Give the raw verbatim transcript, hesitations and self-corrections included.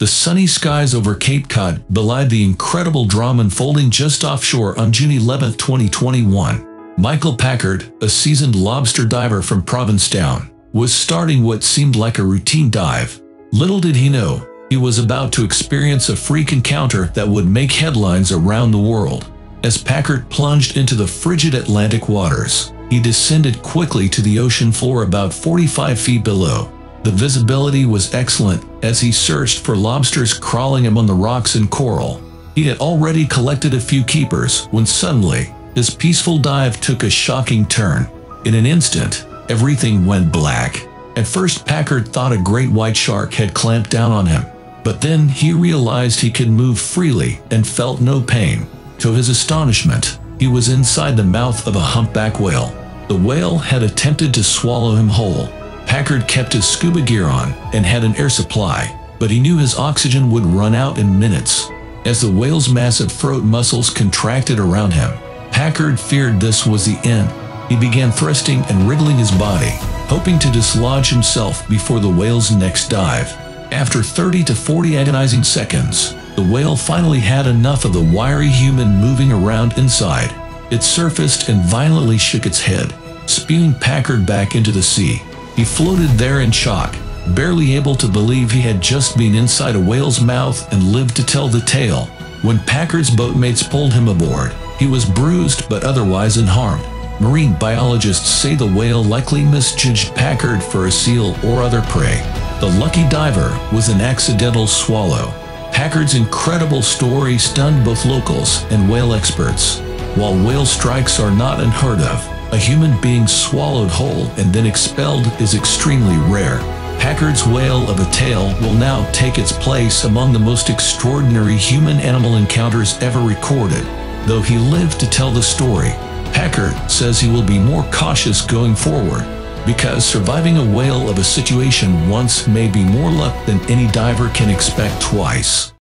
The sunny skies over Cape Cod belied the incredible drama unfolding just offshore on June eleventh twenty twenty-one. Michael Packard, a seasoned lobster diver from Provincetown, was starting what seemed like a routine dive. Little did he know, he was about to experience a freak encounter that would make headlines around the world. As Packard plunged into the frigid Atlantic waters, he descended quickly to the ocean floor about forty-five feet below. The visibility was excellent as he searched for lobsters crawling among the rocks and coral. He had already collected a few keepers when suddenly, his peaceful dive took a shocking turn. In an instant, everything went black. At first, Packard thought a great white shark had clamped down on him, but then he realized he could move freely and felt no pain. To his astonishment, he was inside the mouth of a humpback whale. The whale had attempted to swallow him whole. Packard kept his scuba gear on and had an air supply, but he knew his oxygen would run out in minutes. As the whale's massive throat muscles contracted around him, Packard feared this was the end. He began thrusting and wriggling his body, hoping to dislodge himself before the whale's next dive. After thirty to forty agonizing seconds, the whale finally had enough of the wiry human moving around inside. It surfaced and violently shook its head, spewing Packard back into the sea. He floated there in shock, barely able to believe he had just been inside a whale's mouth and lived to tell the tale. When Packard's boatmates pulled him aboard, he was bruised but otherwise unharmed. Marine biologists say the whale likely misjudged Packard for a seal or other prey. The lucky diver was an accidental swallow. Packard's incredible story stunned both locals and whale experts. While whale strikes are not unheard of, a human being swallowed whole and then expelled is extremely rare. Packard's whale of a tale will now take its place among the most extraordinary human-animal encounters ever recorded. Though he lived to tell the story, Packard says he will be more cautious going forward, because surviving a whale of a situation once may be more luck than any diver can expect twice.